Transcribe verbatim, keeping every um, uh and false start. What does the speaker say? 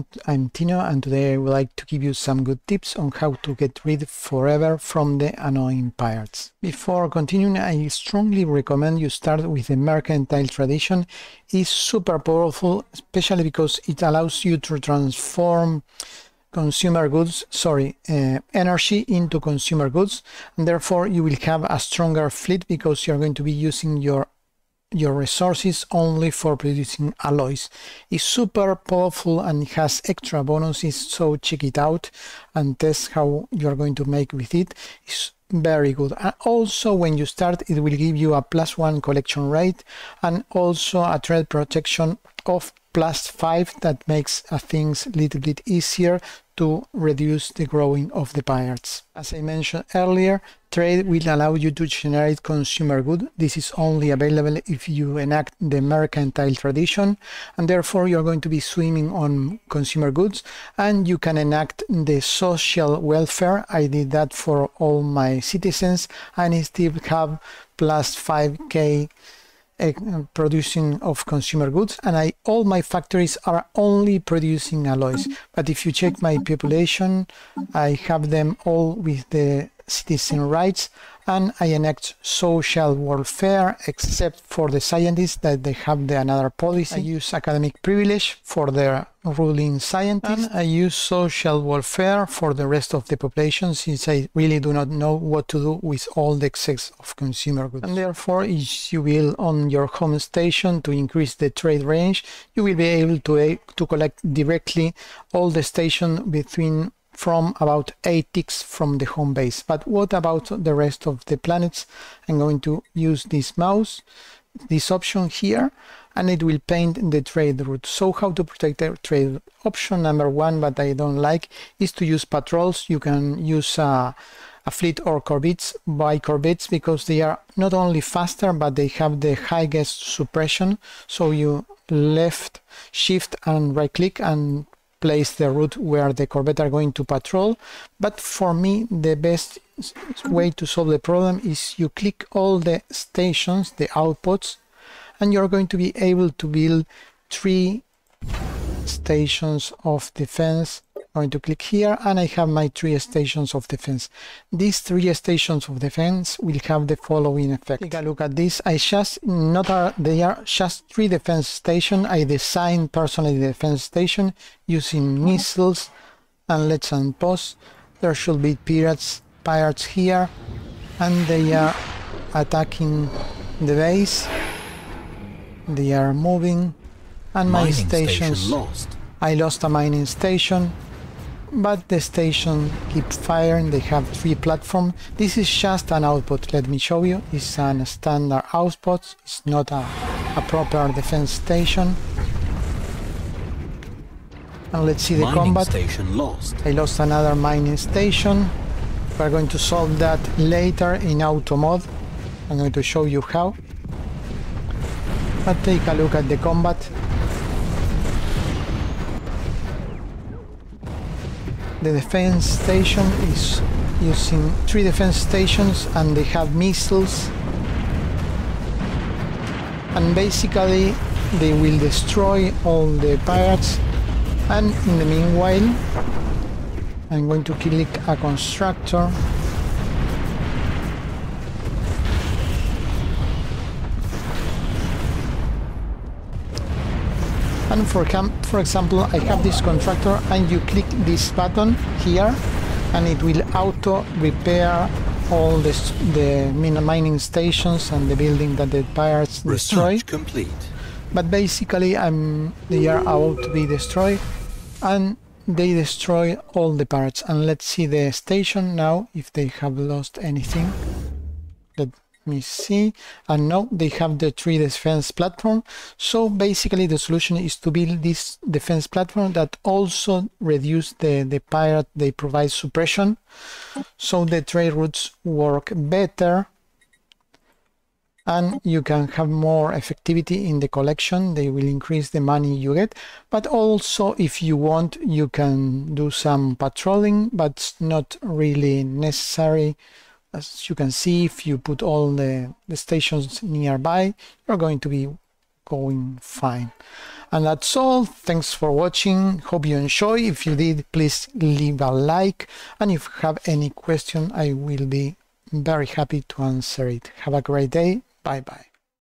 welcome, I'm Tino, and today I would like to give you some good tips on how to get rid forever from the annoying pirates. Before continuing, I strongly recommend you start with the mercantile tradition. It's super powerful, especially because it allows you to transform consumer goods, sorry, uh, energy into consumer goods, and therefore you will have a stronger fleet because you're going to be using your your resources only for producing alloys. It's super powerful and has extra bonuses, so check it out and test how you're going to make with it. It's very good. And also, when you start, it will give you a plus one collection rate and also a trade protection of plus five that makes uh, things a little bit easier to reduce the growing of the pirates. As I mentioned earlier, trade will allow you to generate consumer goods. This is only available if you enact the mercantile tradition, and therefore you're going to be swimming on consumer goods, and you can enact the social welfare. I did that for all my citizens, and I still have plus five K producing of consumer goods, and I all my factories are only producing alloys. But if you check my population, I have them all with the citizen rights, and I enact social welfare except for the scientists that they have the another policy. I use academic privilege for their ruling scientists, and I use social welfare for the rest of the population, since I really do not know what to do with all the excess of consumer goods. And therefore, if you will on your home station to increase the trade range, you will be able to, to collect directly all the station between from about eight ticks from the home base. But what about the rest of the planets? I'm going to use this mouse, this option here, and it will paint the trade route. So how to protect the trade? Option number one, but I don't like, is to use patrols. You can use a, a fleet or corvettes by corvettes because they are not only faster, but they have the highest suppression. So you left shift and right click and place the route where the corvette are going to patrol. But for me, the best way to solve the problem is you click all the stations, the outposts, and you're going to be able to build three stations of defense. I'm going to click here, and I have my three stations of defense. These three stations of defense will have the following effect. Take a look at this. I just not are they are just three defense stations. I designed personally the defense station using missiles, and let's unpause. There should be pirates pirates here, and they are attacking the base. They are moving, and my Mining stations station lost. I lost a mining station. But the station keeps firing. They have three platforms. This is just an outpost. Let me show you. It's a standard outpost. It's not a, a proper defense station. And let's see the mining combat. Station lost. I lost another mining station. We're going to solve that later in auto mode. I'm going to show you how. But take a look at the combat. The defense station is using three defense stations, and they have missiles, and basically they will destroy all the pirates. And in the meanwhile, I'm going to click a constructor, and for, for example, I have this contractor, and you click this button here, and it will auto repair all this, the mining stations and the building that the pirates destroy. Research complete. But basically, I'm, they are about to be destroyed, and they destroy all the pirates. And let's see the station now, if they have lost anything. Let me see. And now they have the three defense platform. So basically the solution is to build this defense platform that also reduce the the pirate. They provide suppression, so the trade routes work better, and you can have more effectivity in the collection. They will increase the money you get, but also if you want, you can do some patrolling, but it's not really necessary. As you can see, if you put all the, the stations nearby, you're going to be going fine. And that's all. Thanks for watching. Hope you enjoy. If you did, please leave a like, and if you have any question, I will be very happy to answer it. Have a great day. Bye bye.